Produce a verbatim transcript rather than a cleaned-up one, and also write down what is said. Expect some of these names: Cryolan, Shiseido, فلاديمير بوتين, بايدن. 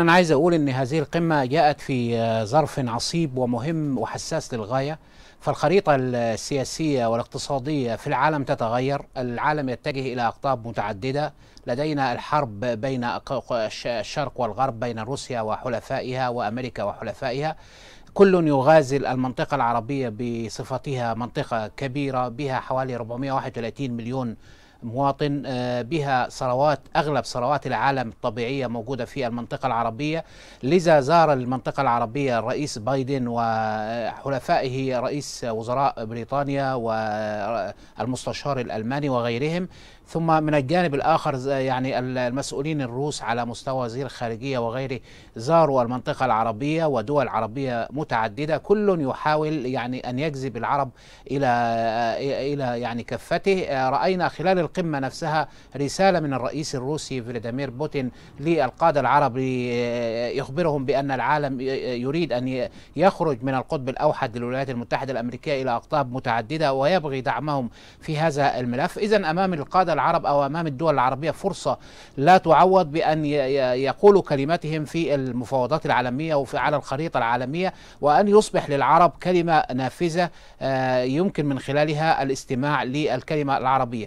أنا عايز أقول أن هذه القمة جاءت في ظرف عصيب ومهم وحساس للغاية، فالخريطة السياسية والاقتصادية في العالم تتغير، العالم يتجه إلى أقطاب متعددة، لدينا الحرب بين الشرق والغرب، بين روسيا وحلفائها وأمريكا وحلفائها، كل يغازل المنطقة العربية بصفتها منطقة كبيرة بها حوالي أربعمئة وواحد وثلاثين مليون مواطن، بها ثروات، أغلب ثروات العالم الطبيعية موجودة في المنطقة العربية. لذا زار المنطقة العربية الرئيس بايدن وحلفائه رئيس وزراء بريطانيا والمستشار الألماني وغيرهم. ثم من الجانب الآخر يعني المسؤولين الروس على مستوى وزير الخارجية وغيره زاروا المنطقة العربية ودول عربية متعددة، كل يحاول يعني أن يجذب العرب إلى إلى يعني كفته. رأينا خلال القمة نفسها رسالة من الرئيس الروسي فلاديمير بوتين للقادة العرب يخبرهم بأن العالم يريد أن يخرج من القطب الأوحد للولايات المتحدة الأمريكية إلى أقطاب متعددة ويبغي دعمهم في هذا الملف. إذن أمام القادة العرب أو أمام الدول العربية فرصة لا تعوض بأن يقولوا كلمتهم في المفاوضات العالمية وفي على الخريطة العالمية، وأن يصبح للعرب كلمة نافذة يمكن من خلالها الاستماع للكلمة العربية.